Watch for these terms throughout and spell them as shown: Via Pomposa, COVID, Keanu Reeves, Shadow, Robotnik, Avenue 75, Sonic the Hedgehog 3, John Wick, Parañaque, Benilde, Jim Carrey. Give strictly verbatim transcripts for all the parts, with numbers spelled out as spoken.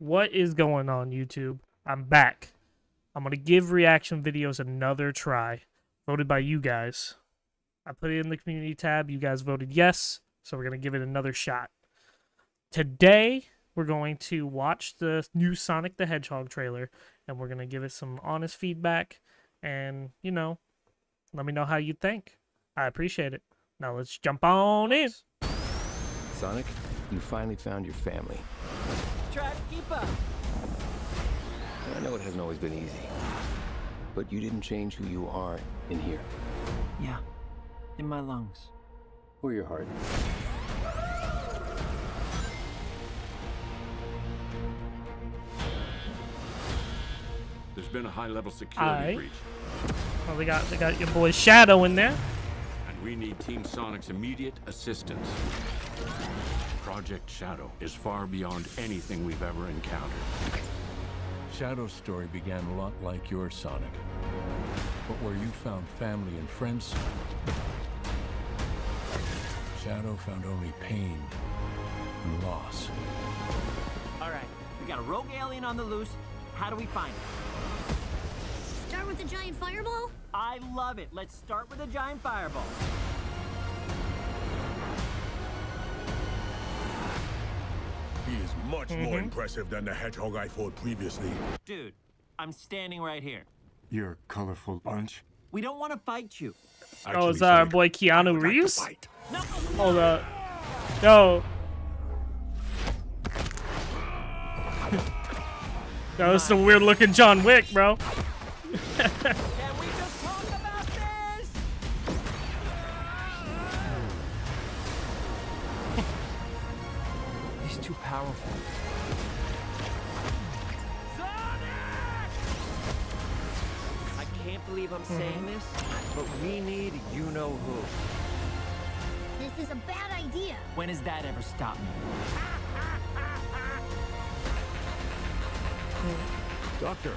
What is going on, YouTube? I'm back. I'm going to give reaction videos another try. Voted by you guys. I put it in the community tab. You guys voted yes. So we're going to give it another shot. Today, we're going to watch the new Sonic the Hedgehog trailer. And we're going to give it some honest feedback. And, you know, let me know how you think. I appreciate it. Now let's jump on in. Sonic, you finally found your family. Try to keep up. I know it hasn't always been easy, but you didn't change who you are in here. Yeah, in my lungs. Or your heart. There's been a high-level security right. breach. Well, they got they got your boy Shadow in there. And we need Team Sonic's immediate assistance. Project Shadow is far beyond anything we've ever encountered. Shadow's story began a lot like your Sonic, but where you found family and friends, Shadow found only pain and loss. All right, we got a rogue alien on the loose. How do we find it? Start with a giant fireball? I love it. Let's start with a giant fireball. He is much mm-hmm. more impressive than the hedgehog I fought previously. Dude, I'm standing right here. You're a colorful bunch. We don't want to fight you. Actually, oh, is that our boy Keanu Reeves? Like no, hold no. up. Yo. That was some weird looking John Wick, bro. Can we just talk about this? He's too powerful. Sonic! I can't believe I'm saying this, but we need you-know-who. This is a bad idea. When has that ever stopped me? Doctor.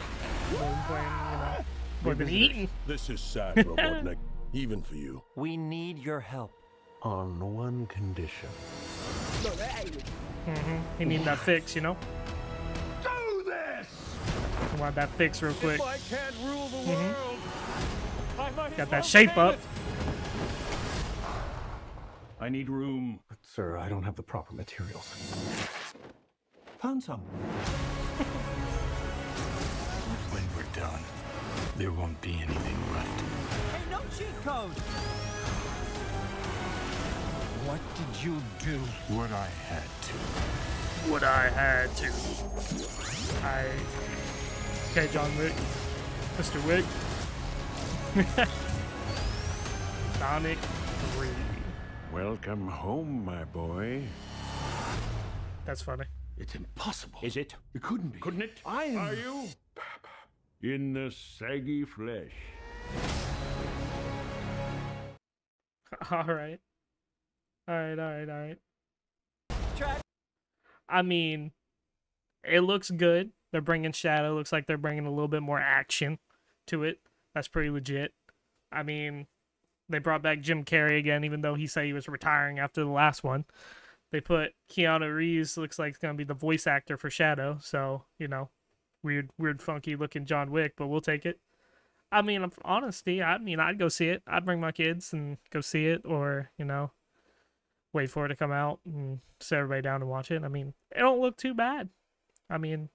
We've been eating. This is sad, Robotnik, even for you. We need your help. On one condition. Mm-hmm. He needs that fix, you know? Do this! I want that fix real quick. If I can't rule the mm-hmm. world, I might got that shape up. I need room. But, sir, I don't have the proper materials. Found some. When we're done, there won't be anything left. Hey, no cheat code! What did you do? What I had to. What I had to. I... Okay, John Wick. Mister Wick. Sonic three. Welcome home, my boy. That's funny. It's impossible. Is it? It couldn't be. Couldn't it? I am... Are you? In the saggy flesh. All right. All right, all right, all right. Try. I mean, it looks good. They're bringing Shadow. Looks like they're bringing a little bit more action to it. That's pretty legit. I mean, they brought back Jim Carrey again, even though he said he was retiring after the last one. They put Keanu Reeves. Looks like it's gonna be the voice actor for Shadow. So you know, weird, weird, funky looking John Wick, but we'll take it. I mean, honestly, I mean, I'd go see it. I'd bring my kids and go see it, or you know. Wait for it to come out and sit everybody down and watch it. I mean, it don't look too bad. I mean,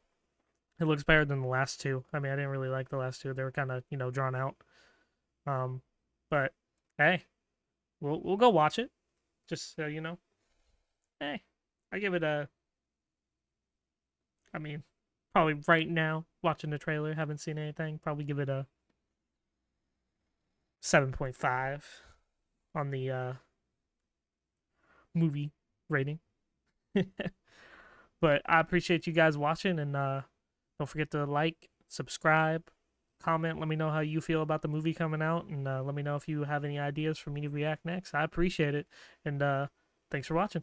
it looks better than the last two. I mean, I didn't really like the last two. They were kind of, you know, drawn out. Um, but, hey, we'll we'll go watch it. Just so you know. Hey, I give it a... I mean, probably right now, watching the trailer, haven't seen anything. Probably give it a seven point five on the... Uh, movie rating. But I appreciate you guys watching, and uh don't forget to like, subscribe, comment. Let me know how you feel about the movie coming out, and uh, let me know if you have any ideas for me to react next. I appreciate it, and uh thanks for watching.